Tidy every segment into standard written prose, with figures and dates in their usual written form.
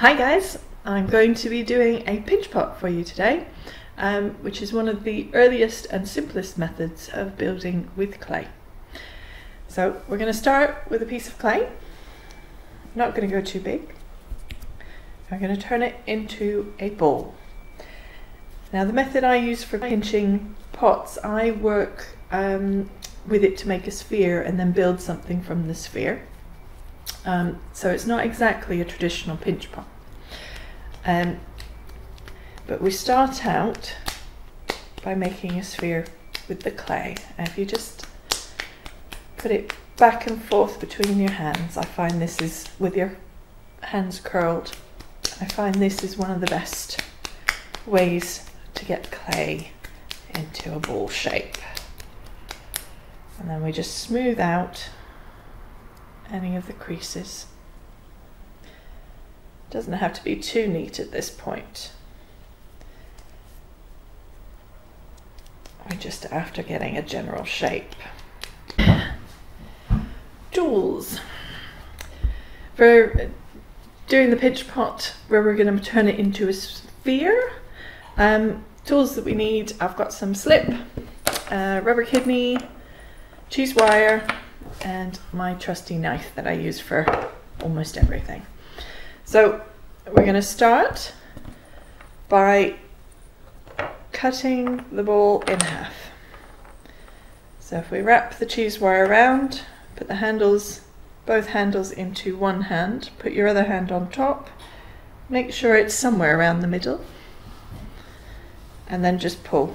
Hi guys, I'm going to be doing a pinch pot for you today, which is one of the earliest and simplest methods of building with clay. So we're going to start with a piece of clay. I'm not going to go too big. I'm going to turn it into a ball. Now the method I use for pinching pots, I work with it to make a sphere and then build something from the sphere. So it's not exactly a traditional pinch pot, but we start out by making a sphere with the clay. And if you just put it back and forth between your hands, I find this is, with your hands curled, I find this is one of the best ways to get clay into a ball shape. And then we just smooth out any of the creases. Doesn't have to be too neat at this point. We're just after getting a general shape. Jewels. For doing the pinch pot where we're going to turn it into a sphere, tools that we need, I've got some slip, rubber kidney, cheese wire, and my trusty knife that I use for almost everything. So we're going to start by cutting the ball in half. So if we wrap the cheese wire around, put the handles, both handles into one hand, put your other hand on top, make sure it's somewhere around the middle, and then just pull,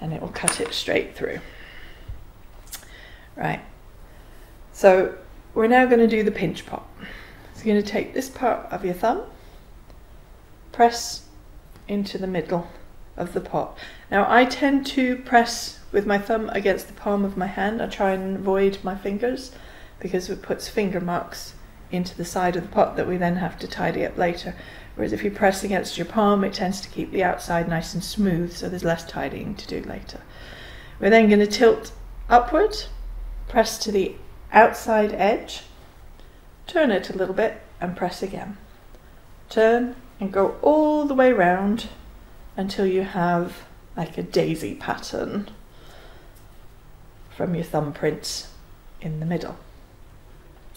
and it will cut it straight through. Right, so we're now going to do the pinch pot. So you're going to take this part of your thumb, press into the middle of the pot. Now I tend to press with my thumb against the palm of my hand. I try and avoid my fingers because it puts finger marks into the side of the pot that we then have to tidy up later. Whereas if you press against your palm, it tends to keep the outside nice and smooth, so there's less tidying to do later. We're then going to tilt upward, press to the outside edge, turn it a little bit and press again. Turn and go all the way round until you have like a daisy pattern from your thumbprints in the middle.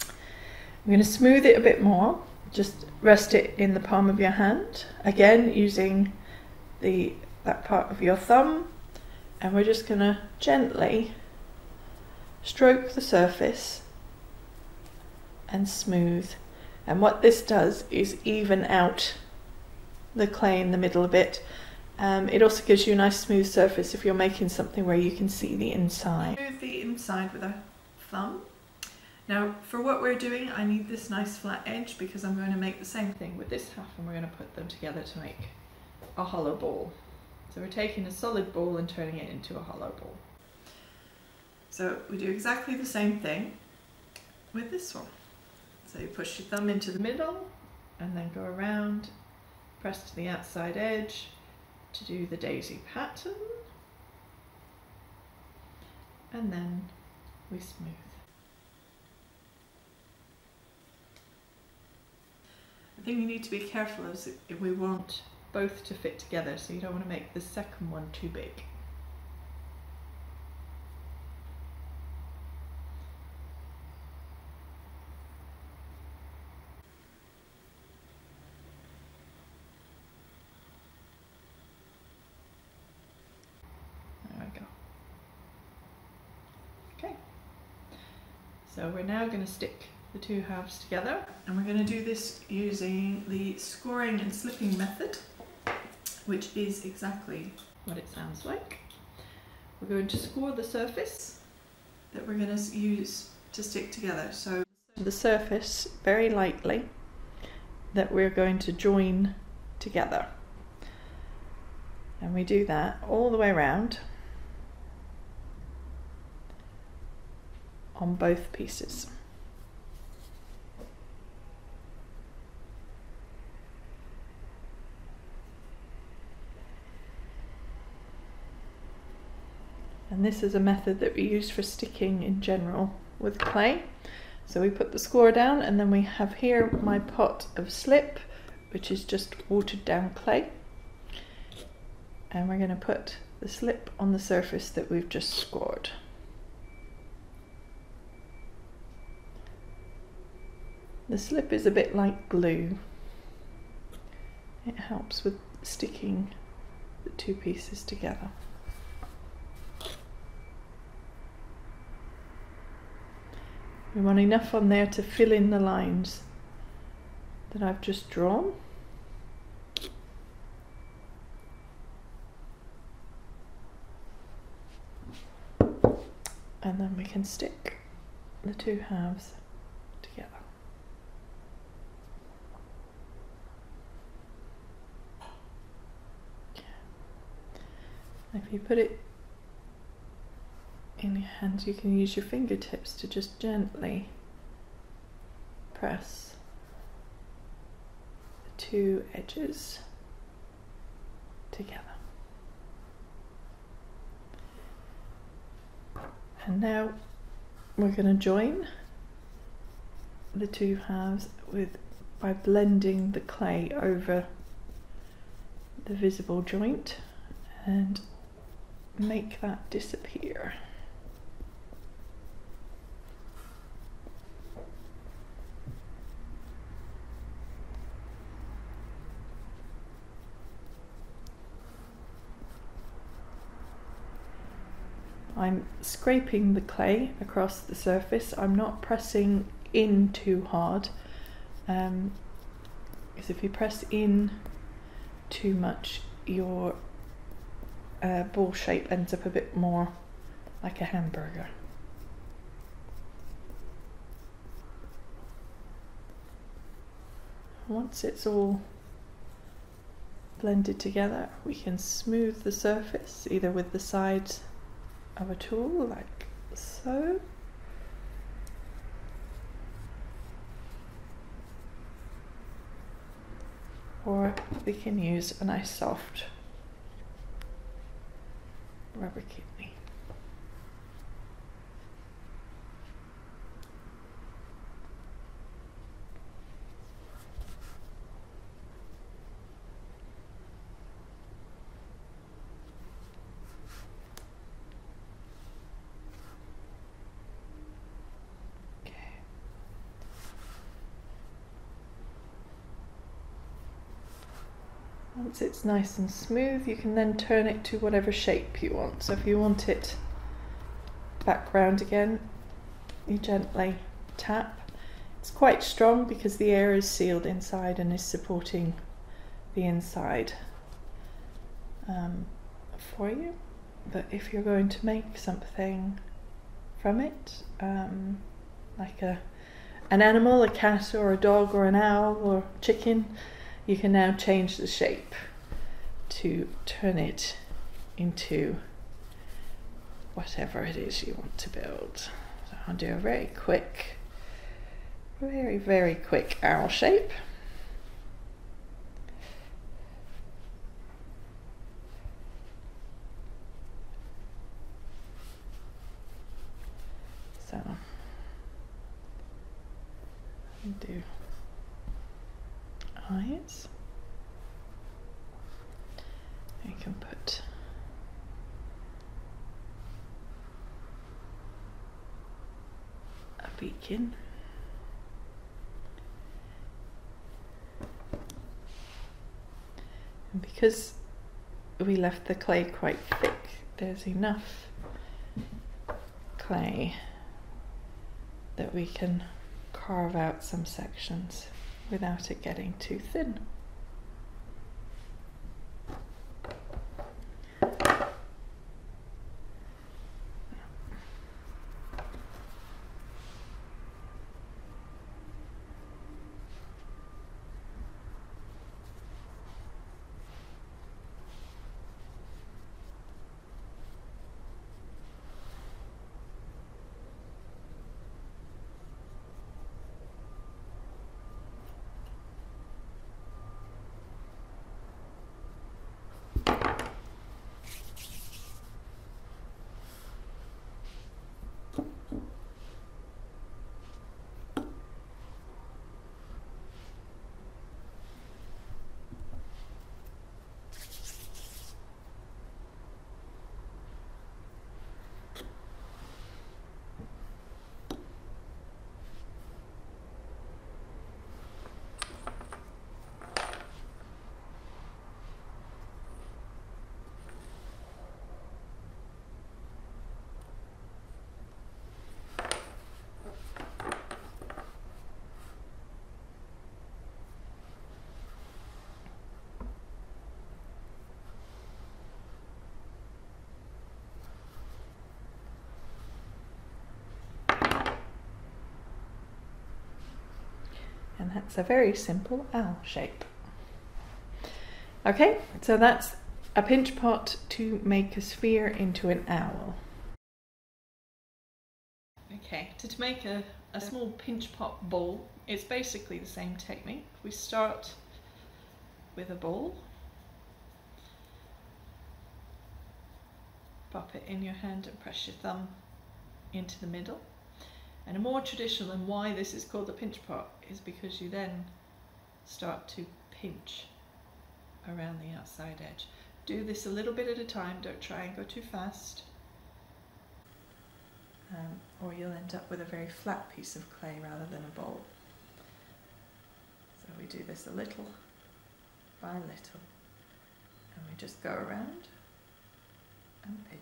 I'm going to smooth it a bit more, just rest it in the palm of your hand, again using that part of your thumb, and we're just going to gently stroke the surface and smooth. And what this does is even out the clay in the middle a bit. It also gives you a nice smooth surface if you're making something where you can see the inside. Smooth the inside with a thumb. Now for what we're doing, I need this nice flat edge because I'm going to make the same thing with this half, and we're going to put them together to make a hollow ball. So we're taking a solid ball and turning it into a hollow ball. So we do exactly the same thing with this one. So you push your thumb into the middle and then go around, press to the outside edge to do the daisy pattern, and then we smooth. The thing you need to be careful of is if we want both to fit together, so you don't want to make the second one too big. So we're now going to stick the two halves together, and we're going to do this using the scoring and slipping method, which is exactly what it sounds like. We're going to score the surface that we're going to use to stick together. So the surface very lightly that we're going to join together. And we do that all the way around on both pieces. And this is a method that we use for sticking in general with clay. So we put the score down, and then we have here my pot of slip, which is just watered down clay. And we're going to put the slip on the surface that we've just scored. The slip is a bit like glue. It helps with sticking the two pieces together. We want enough on there to fill in the lines that I've just drawn. And then we can stick the two halves together. If you put it in your hands, you can use your fingertips to just gently press the two edges together. And now we're going to join the two halves by blending the clay over the visible joint and make that disappear. I'm scraping the clay across the surface. I'm not pressing in too hard, because if you press in too much, your ball shape ends up a bit more like a hamburger. Once it's all blended together, we can smooth the surface either with the sides of a tool like so, or we can use a nice soft rubber kidney. Once it's nice and smooth, you can then turn it to whatever shape you want. So if you want it back round again, you gently tap. It's quite strong because the air is sealed inside and is supporting the inside for you. But if you're going to make something from it, like an animal, a cat or a dog or an owl or chicken, you can now change the shape to turn it into whatever it is you want to build. So I'll do a very, very quick owl shape. So I'll do eyes. You can put a beacon. And because we left the clay quite thick, there's enough clay that we can carve out some sections without it getting too thin. and that's a very simple owl shape. Okay, so that's a pinch pot to make a sphere into an owl. Okay, to make a small pinch pot ball, it's basically the same technique. We start with a ball, pop it in your hand and press your thumb into the middle. And a more traditional, and why this is called a pinch pot, is because you then start to pinch around the outside edge. Do this a little bit at a time, don't try and go too fast, or you'll end up with a very flat piece of clay rather than a bowl. So we do this a little by little, and we just go around and pinch.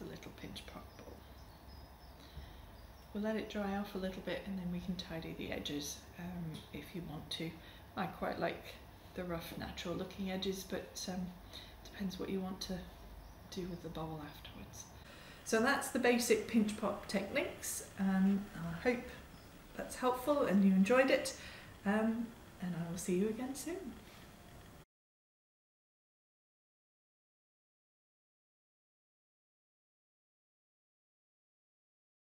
A little pinch pot ball. We'll let it dry off a little bit and then we can tidy the edges if you want to. I quite like the rough natural looking edges, but depends what you want to do with the bowl afterwards. So that's the basic pinch pot techniques. I hope that's helpful and you enjoyed it, and I will see you again soon.